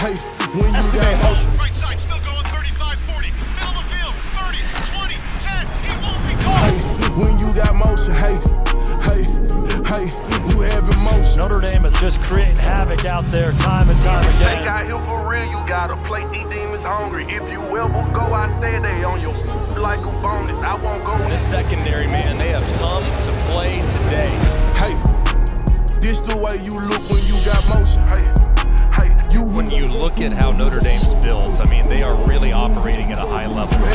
Hey, when you got hope. Right side still going 35-40. Middle of the field, 30, 20, 10. He won't be caught. Hey, when you got motion, hey, hey, hey, you have emotion. Notre Dame is just creating havoc out there time and time again. Think out here for real, you gotta play these demons hungry. If you ever go, I say they on your like a bonus. I won't go. This secondary, man, they have come to play today. Hey, this the way you look when you got motion. Hey. When you look at how Notre Dame's built, I mean, they are really operating at a high level.